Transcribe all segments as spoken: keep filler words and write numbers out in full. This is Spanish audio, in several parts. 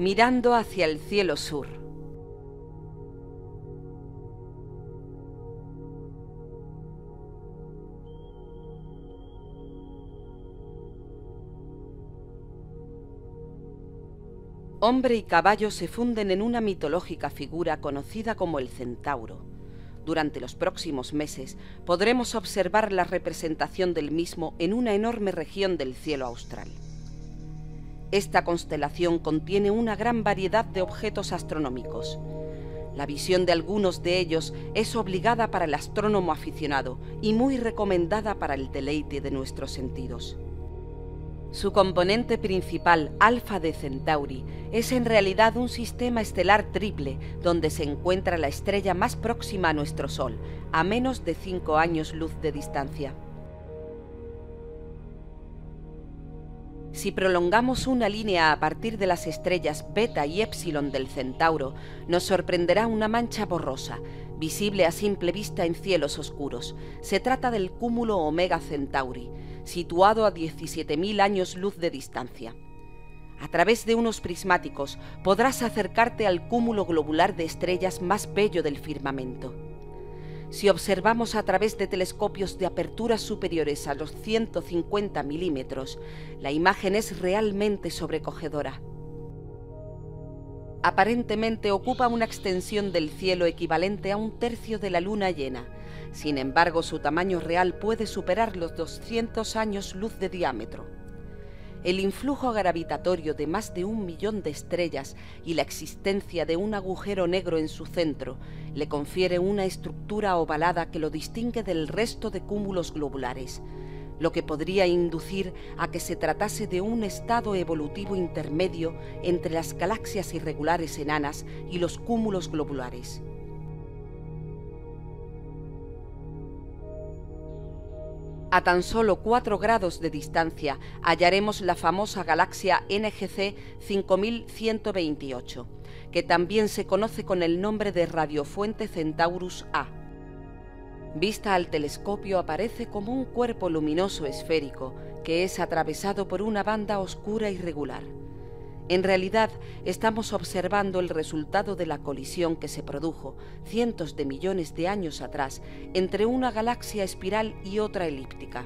mirando hacia el cielo sur. Hombre y caballo se funden en una mitológica figura conocida como el centauro. Durante los próximos meses podremos observar la representación del mismo en una enorme región del cielo austral. Esta constelación contiene una gran variedad de objetos astronómicos. La visión de algunos de ellos es obligada para el astrónomo aficionado y muy recomendada para el deleite de nuestros sentidos. Su componente principal, Alfa de Centauri, es en realidad un sistema estelar triple donde se encuentra la estrella más próxima a nuestro Sol, a menos de cinco años luz de distancia. Si prolongamos una línea a partir de las estrellas Beta y Epsilon del Centauro, nos sorprenderá una mancha borrosa, visible a simple vista en cielos oscuros. Se trata del cúmulo Omega Centauri, situado a diecisiete mil años luz de distancia. A través de unos prismáticos podrás acercarte al cúmulo globular de estrellas más bello del firmamento. Si observamos a través de telescopios de aperturas superiores a los ciento cincuenta milímetros, la imagen es realmente sobrecogedora. Aparentemente ocupa una extensión del cielo equivalente a un tercio de la luna llena. Sin embargo, su tamaño real puede superar los doscientos años luz de diámetro. El influjo gravitatorio de más de un millón de estrellas y la existencia de un agujero negro en su centro le confiere una estructura ovalada que lo distingue del resto de cúmulos globulares, lo que podría inducir a que se tratase de un estado evolutivo intermedio entre las galaxias irregulares enanas y los cúmulos globulares. A tan solo cuatro grados de distancia hallaremos la famosa galaxia N G C cinco mil ciento veintiocho, que también se conoce con el nombre de radiofuente Centaurus A. Vista al telescopio aparece como un cuerpo luminoso esférico que es atravesado por una banda oscura irregular. En realidad estamos observando el resultado de la colisión que se produjo cientos de millones de años atrás entre una galaxia espiral y otra elíptica.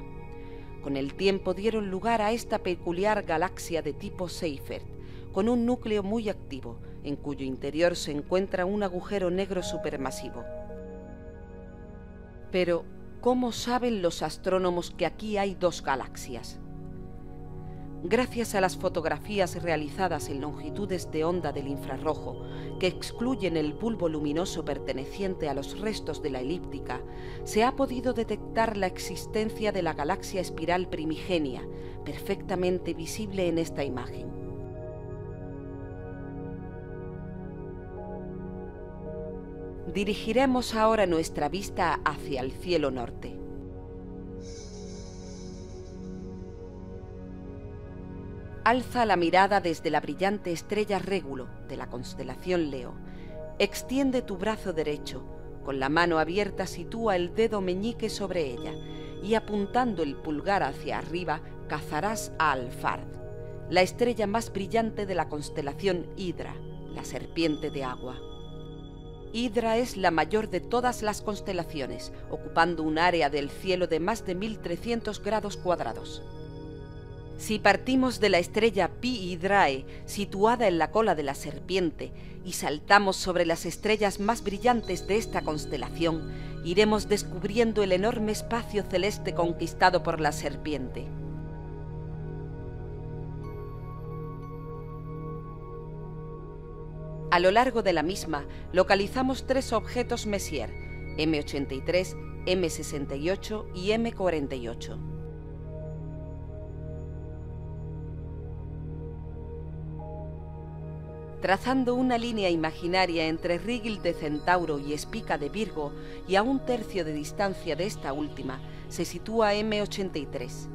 Con el tiempo dieron lugar a esta peculiar galaxia de tipo Seyfert, con un núcleo muy activo, en cuyo interior se encuentra un agujero negro supermasivo. Pero, ¿cómo saben los astrónomos que aquí hay dos galaxias? Gracias a las fotografías realizadas en longitudes de onda del infrarrojo, que excluyen el bulbo luminoso perteneciente a los restos de la elíptica, se ha podido detectar la existencia de la galaxia espiral primigenia, perfectamente visible en esta imagen. Dirigiremos ahora nuestra vista hacia el cielo norte. Alza la mirada desde la brillante estrella Régulo de la constelación Leo. Extiende tu brazo derecho. Con la mano abierta sitúa el dedo meñique sobre ella y apuntando el pulgar hacia arriba cazarás a Alphard, la estrella más brillante de la constelación Hidra, la serpiente de agua. Hidra es la mayor de todas las constelaciones, ocupando un área del cielo de más de mil trescientos grados cuadrados. Si partimos de la estrella Pi Hydrae, situada en la cola de la serpiente, y saltamos sobre las estrellas más brillantes de esta constelación, iremos descubriendo el enorme espacio celeste conquistado por la serpiente. A lo largo de la misma, localizamos tres objetos Messier, M ochenta y tres, M sesenta y ocho y M cuarenta y ocho. Trazando una línea imaginaria entre Rigel de Centauro y Espica de Virgo, y a un tercio de distancia de esta última, se sitúa M ochenta y tres.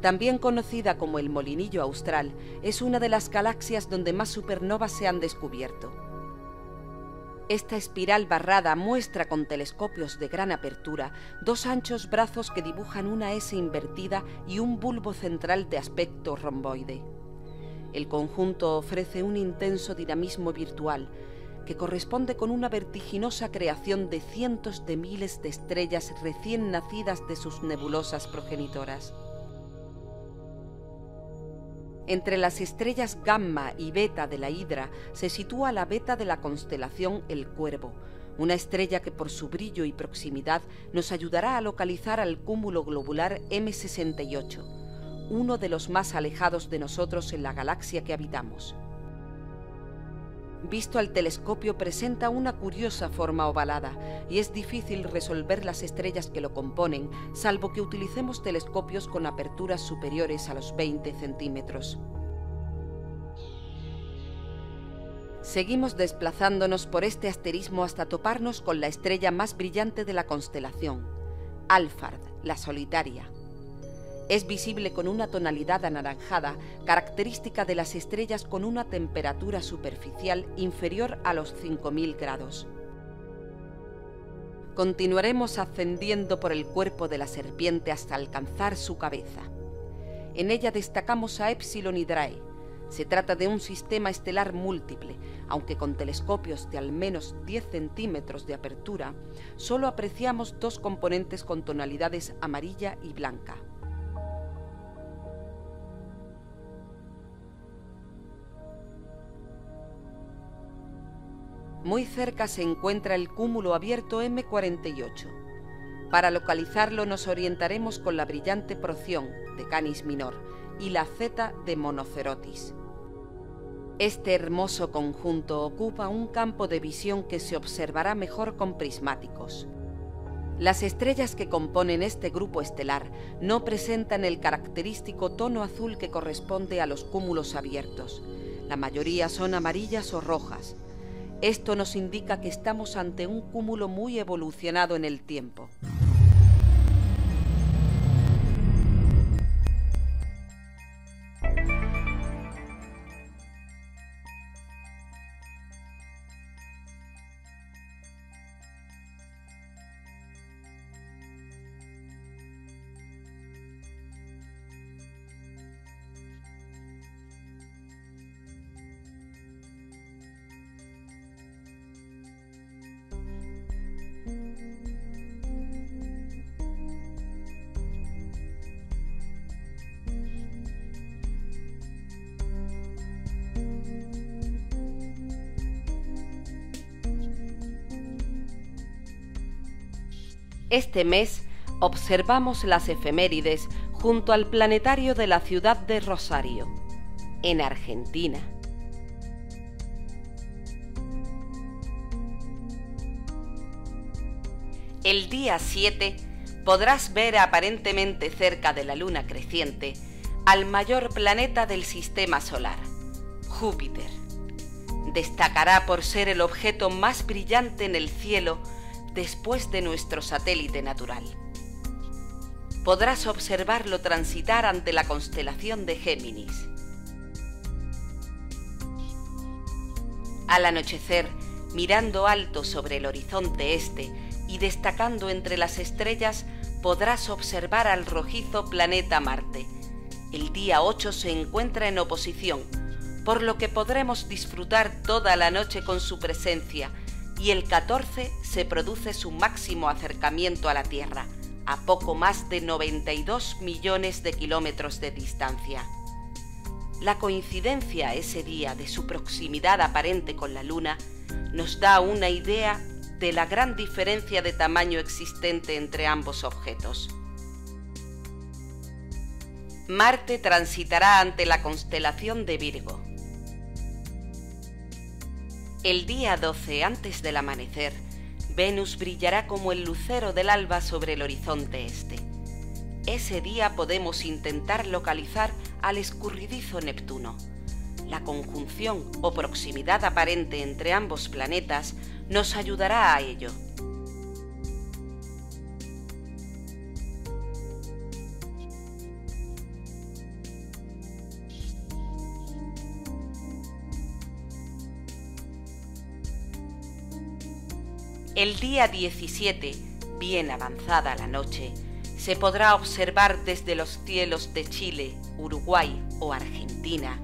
También conocida como el Molinillo Austral, es una de las galaxias donde más supernovas se han descubierto. Esta espiral barrada muestra con telescopios de gran apertura dos anchos brazos que dibujan una S invertida y un bulbo central de aspecto romboide. El conjunto ofrece un intenso dinamismo virtual que corresponde con una vertiginosa creación de cientos de miles de estrellas recién nacidas de sus nebulosas progenitoras. Entre las estrellas Gamma y Beta de la Hidra se sitúa la Beta de la constelación El Cuervo, una estrella que por su brillo y proximidad nos ayudará a localizar al cúmulo globular M sesenta y ocho, uno de los más alejados de nosotros en la galaxia que habitamos. Visto al telescopio presenta una curiosa forma ovalada y es difícil resolver las estrellas que lo componen, salvo que utilicemos telescopios con aperturas superiores a los veinte centímetros. Seguimos desplazándonos por este asterismo hasta toparnos con la estrella más brillante de la constelación, Alphard, la solitaria. Es visible con una tonalidad anaranjada, característica de las estrellas con una temperatura superficial inferior a los cinco mil grados. Continuaremos ascendiendo por el cuerpo de la serpiente hasta alcanzar su cabeza. En ella destacamos a Epsilon Hydrae. Se trata de un sistema estelar múltiple, aunque con telescopios de al menos diez centímetros de apertura, solo apreciamos dos componentes con tonalidades amarilla y blanca. Muy cerca se encuentra el cúmulo abierto M cuarenta y ocho. Para localizarlo nos orientaremos con la brillante Proción, de Canis Minor, y la Z de Monocerotis. Este hermoso conjunto ocupa un campo de visión que se observará mejor con prismáticos. Las estrellas que componen este grupo estelar no presentan el característico tono azul que corresponde a los cúmulos abiertos. La mayoría son amarillas o rojas. Esto nos indica que estamos ante un cúmulo muy evolucionado en el tiempo. Este mes observamos las efemérides junto al planetario de la ciudad de Rosario, en Argentina. El día siete podrás ver aparentemente cerca de la luna creciente al mayor planeta del sistema solar, Júpiter. Destacará por ser el objeto más brillante en el cielo después de nuestro satélite natural. Podrás observarlo transitar ante la constelación de Géminis. Al anochecer, mirando alto sobre el horizonte este y destacando entre las estrellas, podrás observar al rojizo planeta Marte. El día ocho se encuentra en oposición, por lo que podremos disfrutar toda la noche con su presencia, y el catorce se produce su máximo acercamiento a la Tierra, a poco más de noventa y dos millones de kilómetros de distancia. La coincidencia ese día de su proximidad aparente con la Luna nos da una idea de la gran diferencia de tamaño existente entre ambos objetos. Marte transitará ante la constelación de Virgo. El día doce, antes del amanecer, Venus brillará como el lucero del alba sobre el horizonte este. Ese día podemos intentar localizar al escurridizo Neptuno. La conjunción o proximidad aparente entre ambos planetas nos ayudará a ello. El día diecisiete, bien avanzada la noche, se podrá observar desde los cielos de Chile, Uruguay o Argentina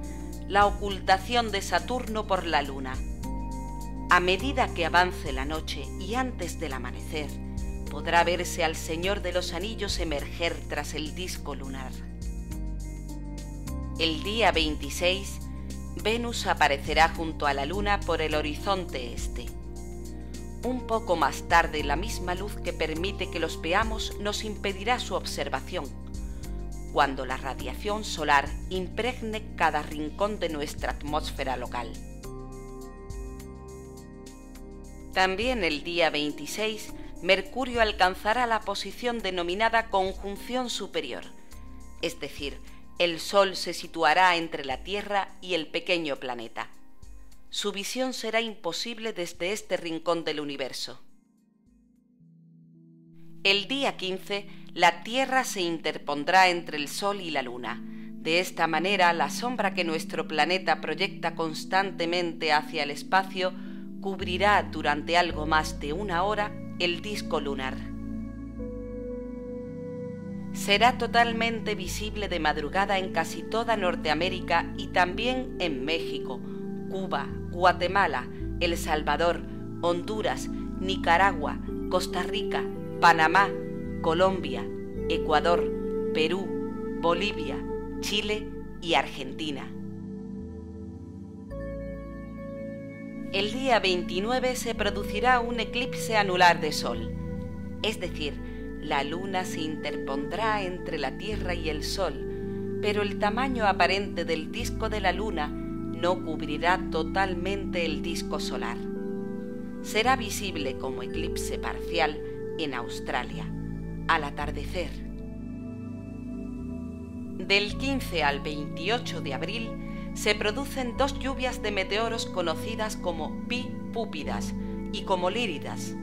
la ocultación de Saturno por la Luna. A medida que avance la noche y antes del amanecer, podrá verse al Señor de los Anillos emerger tras el disco lunar. El día veintiséis, Venus aparecerá junto a la Luna por el horizonte este. Un poco más tarde, la misma luz que permite que los veamos nos impedirá su observación, cuando la radiación solar impregne cada rincón de nuestra atmósfera local. También el día veintiséis, Mercurio alcanzará la posición denominada conjunción superior, es decir, el Sol se situará entre la Tierra y el pequeño planeta. Su visión será imposible desde este rincón del universo. El día quince, la Tierra se interpondrá entre el Sol y la Luna. De esta manera, la sombra que nuestro planeta proyecta constantemente hacia el espacio cubrirá durante algo más de una hora el disco lunar. Será totalmente visible de madrugada en casi toda Norteamérica y también en México, Cuba, Guatemala, El Salvador, Honduras, Nicaragua, Costa Rica, Panamá, Colombia, Ecuador, Perú, Bolivia, Chile y Argentina. El día veintinueve se producirá un eclipse anular de Sol, es decir, la Luna se interpondrá entre la Tierra y el Sol, pero el tamaño aparente del disco de la Luna no cubrirá totalmente el disco solar. Será visible como eclipse parcial en Australia, al atardecer. Del quince al veintiocho de abril se producen dos lluvias de meteoros conocidas como Pi-Púpidas y como líridas.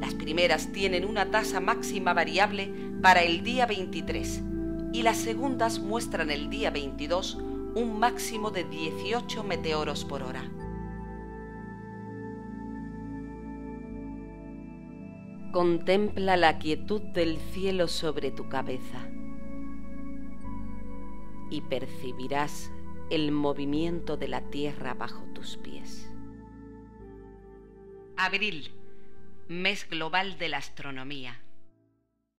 Las primeras tienen una tasa máxima variable para el día veintitrés y las segundas muestran el día veintidós un máximo de dieciocho meteoros por hora. Contempla la quietud del cielo sobre tu cabeza y percibirás el movimiento de la tierra bajo tus pies. Abril, mes global de la astronomía.